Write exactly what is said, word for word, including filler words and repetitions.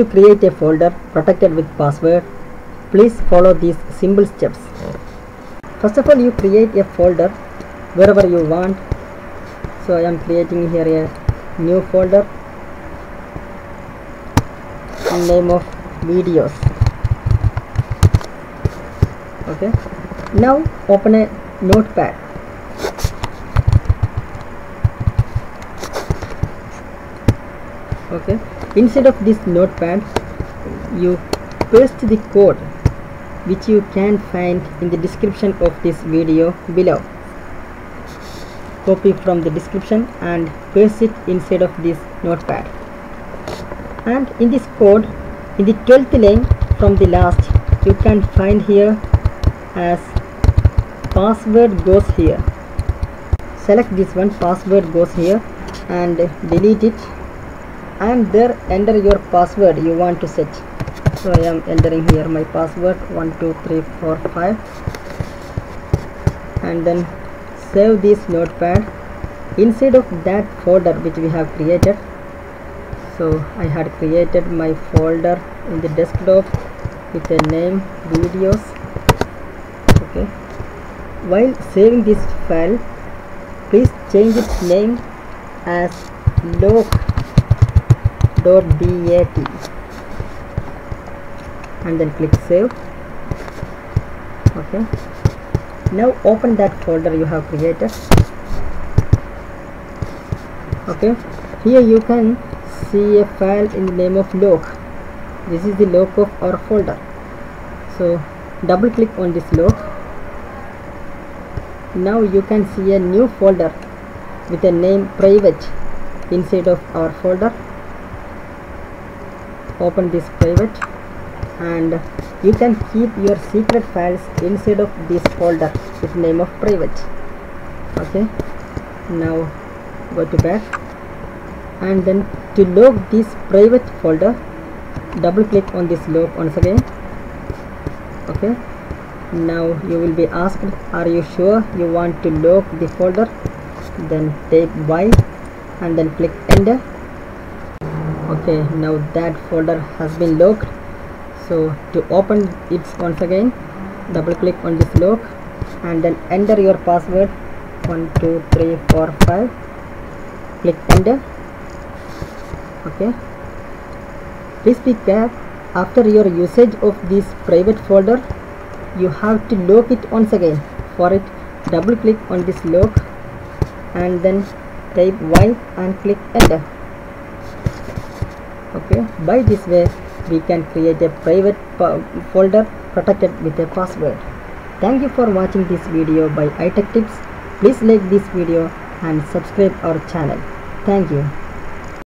to create a folder protected with password, please follow these simple steps. First of all, you create a folder wherever you want. So I am creating here a new folder, name of videos. Okay. Now open a notepad. Okay. Inside of this notepad, you paste the code which you can find in the description of this video below. Copy from the description and paste it inside of this notepad. And in this code, in the twelfth line from the last, you can find here as password goes here. Select this one, password goes here, and delete it, and there enter your password you want to set. So I am entering here my password one two three four five, and then save this notepad inside of that folder which we have created. So I had created my folder in the desktop with a name videos. Okay. While saving this file, please change its name as log dot dat and then click save. Okay. Now open that folder you have created. Okay. Here you can see a file in the name of log. This is the log of our folder. So double click on this log. Now you can see a new folder with a name private inside of our folder. Open this private, and you can keep your secret files inside of this folder with name of private. Okay. Now go to back, and then to log this private folder, double click on this log once again. Okay. Now you will be asked, are you sure you want to log the folder? Then type Y and then click enter. Okay, now that folder has been logged. So to open it once again, double click on this log and then enter your password one two three four five. Click enter. Okay. Please be careful, after your usage of this private folder, you have to log it once again. For it, double click on this log and then type Y and click enter. Okay. By this way, we can create a private folder protected with a password. Thank you for watching this video by iTechTips. Please like this video and subscribe our channel. Thank you.